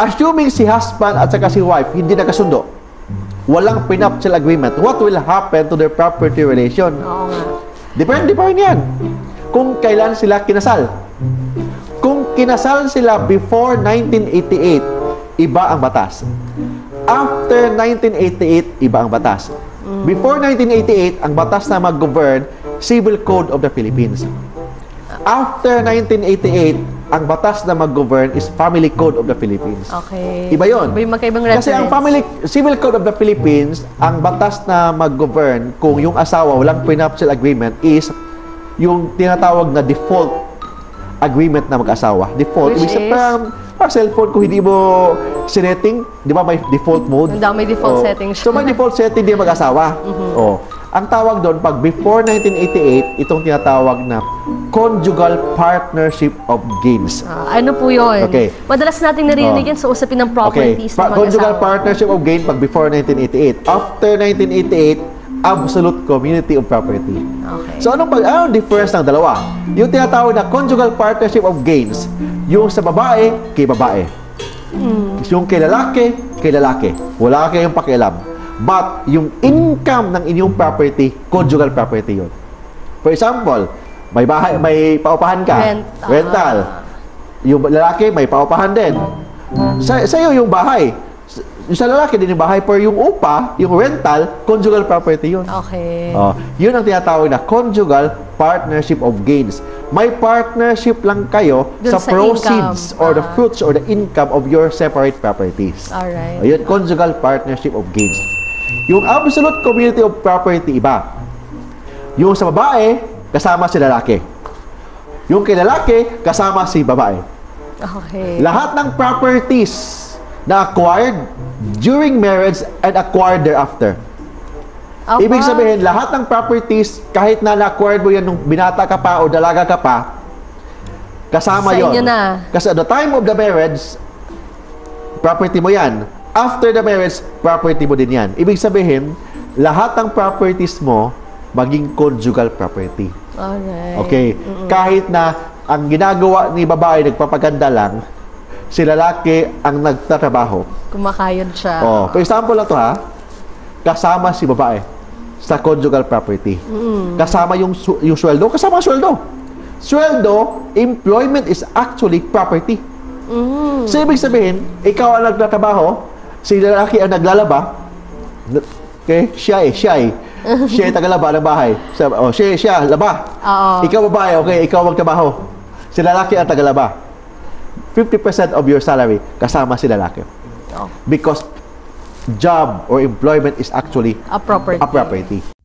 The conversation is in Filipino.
assuming si husband at saka si wife hindi nagkasundo, walang prenuptial agreement, what will happen to their property relation? Oo nga. Depende pa rin yan kung kailan sila kinasal. Kung kinasal sila before 1988, iba ang batas. After 1988, iba ang batas. Before 1988, ang batas na mag-govern, Civil Code of the Philippines. After 1988, ang batas na mag-govern is Family Code of the Philippines. Okay. Iba yun. Iba yung magkaibang reference. Kasi ang Civil Code of the Philippines, ang batas na mag-govern kung yung asawa walang prenuptial agreement is yung tinatawag na default agreement na mag-asawa. Default. Which is? Parang cellphone, kung hindi mo sineting, di ba may default mode? May default settings. So may default setting, di mag-asawa. Oh. Ang tawag doon, pag before 1988, itong tinatawag na Conjugal Partnership of Gains. Ano po yun? Okay. Madalas natin narinig yan sa usapin ng properties ng mag-asawa. Conjugal Partnership of Gains pag before 1988. After 1988, absolute community of property. Okay. So, anong difference ng dalawa? Yung tinatawag na conjugal partnership of gains, yung sa babae, kay babae. Yung kay lalaki, kay lalaki. Wala kayong pakialam. But, yung income ng inyong property, conjugal property yun. For example, may bahay, may paupahan ka. Rental. Yung lalaki, may paupahan din. Sa'yo yung bahay. Sa lalaki din yung bahay, pero yung upa, yung rental, conjugal property yun. Okay. Yun ang tinatawag na conjugal partnership of gains. May partnership lang kayo sa proceeds or the fruits or the income of your separate properties. Alright. Yun, conjugal partnership of gains. Yung absolute community of property, iba. Yung sa babae, kasama si lalaki. Yung kay lalaki, kasama si babae. Okay. Lahat ng properties na acquired during marriage and acquired thereafter. Okay. Ibig sabihin, lahat ng properties, kahit na na-acquired mo yan nung binata ka pa o dalaga ka pa, kasama yon. Kasi at the time of the marriage, property mo yan. After the marriage, property mo din yan. Ibig sabihin, lahat ng properties mo, maging conjugal property. Alright. Okay. Kahit na ang ginagawa ni babae, nagpapaganda lang, si lalaki ang nagtatrabaho. Kumakayod siya. For example na to ha, kasama si babae sa conjugal property. Kasama yung sweldo, kasama sweldo. Sweldo, employment is actually property. So, ibig sabihin, ikaw ang nagtatrabaho, si lalaki ang naglalaba, okay, siya ay tagalaba ng bahay. Siya, laba. Ikaw babae, okay, ikaw magtrabaho. Si lalaki ang tagalaba. 50% of your salary kasama si lalaki. Because job or employment is actually a property.